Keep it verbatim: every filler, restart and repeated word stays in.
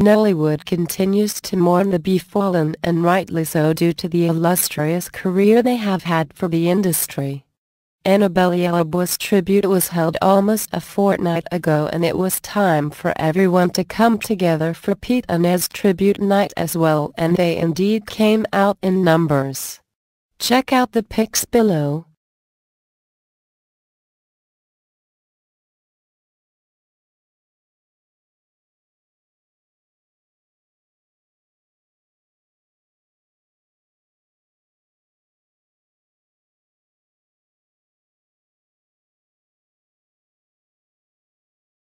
Nollywood continues to mourn the befallen, and rightly so, due to the illustrious career they have had for the industry. Enebeli Elebuwa's tribute was held almost a fortnight ago, and it was time for everyone to come together for Pete Eneh's tribute night as well, and they indeed came out in numbers. Check out the pics below.